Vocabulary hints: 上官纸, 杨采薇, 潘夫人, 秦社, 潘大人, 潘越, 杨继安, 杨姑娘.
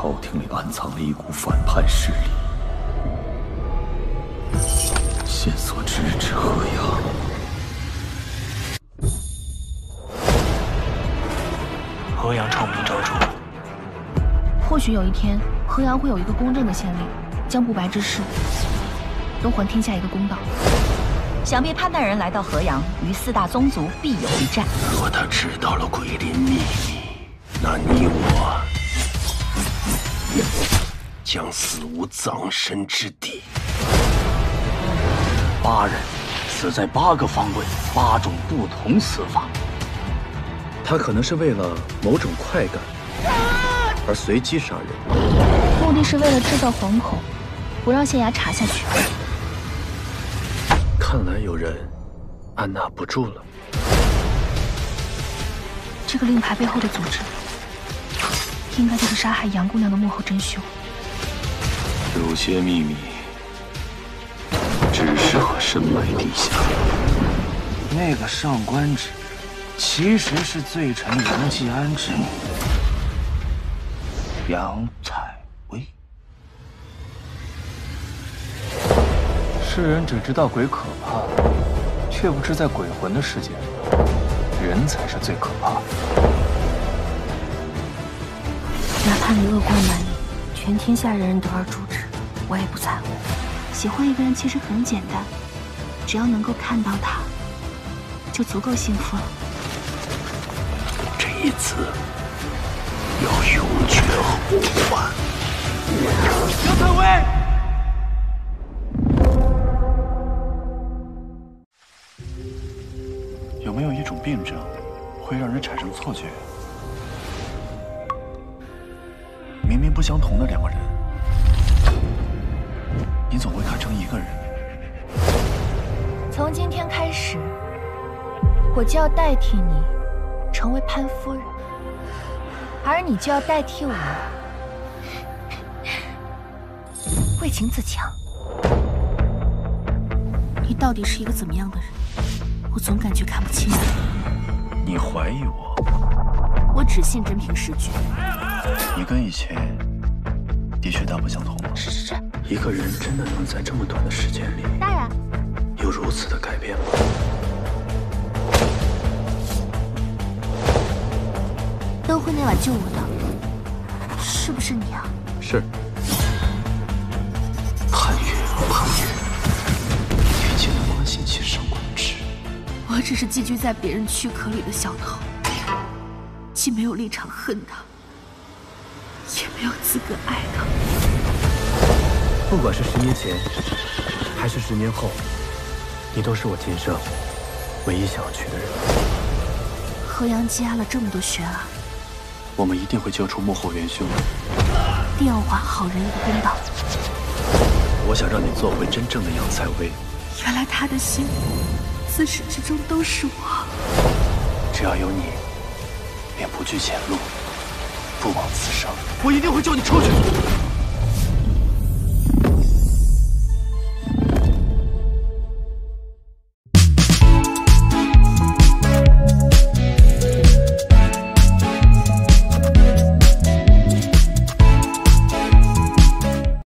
朝廷里暗藏了一股反叛势力，线索直指河阳。河阳臭名昭著。或许有一天，河阳会有一个公正的县令，将不白之事都还天下一个公道。想必潘大人来到河阳，与四大宗族必有一战。若他知道了鬼林秘密，那你我将死无葬身之地。8人死在8个方位，8种不同死法。他可能是为了某种快感而随机杀人，目的是为了制造惶恐，不让县衙查下去。看来有人按捺不住了。这个令牌背后的组织，应该就是杀害杨姑娘的幕后真凶。有些秘密只适合深埋地下。那个上官纸，其实是罪臣杨继安之女杨采薇。世人只知道鬼可怕，却不知在鬼魂的世界里，人才是最可怕的。 哪怕你恶贯满盈，全天下人人得而诛之，我也不在乎。喜欢一个人其实很简单，只要能够看到他，就足够幸福了。这一次要永绝后患。杨采薇，有没有一种病症会让人产生错觉？ 明明不相同的2个人，你总会看成一个人。从今天开始，我就要代替你成为潘夫人，而你就要代替我为情自强。你到底是一个怎么样的人？我总感觉看不清你。你怀疑我？我只信真凭实据。 你跟以前的确大不相同了。是。一个人真的能在这么短的时间里，当然有如此的改变吗？灯会那晚救我的，是不是你啊？是。潘越，潘越，你竟然关心起上官纸？我只是寄居在别人躯壳里的小偷，既没有立场恨他。 也没有资格爱他。不管是10年前，还是10年后，你都是我秦社唯一想要娶的人。河阳积压了这么多悬案，我们一定会揪出幕后元凶，定要还好人一个公道。我想让你做回真正的杨采薇。原来他的心自始至终都是我。只要有你，便不惧前路。 不枉此生，我一定会救你出去。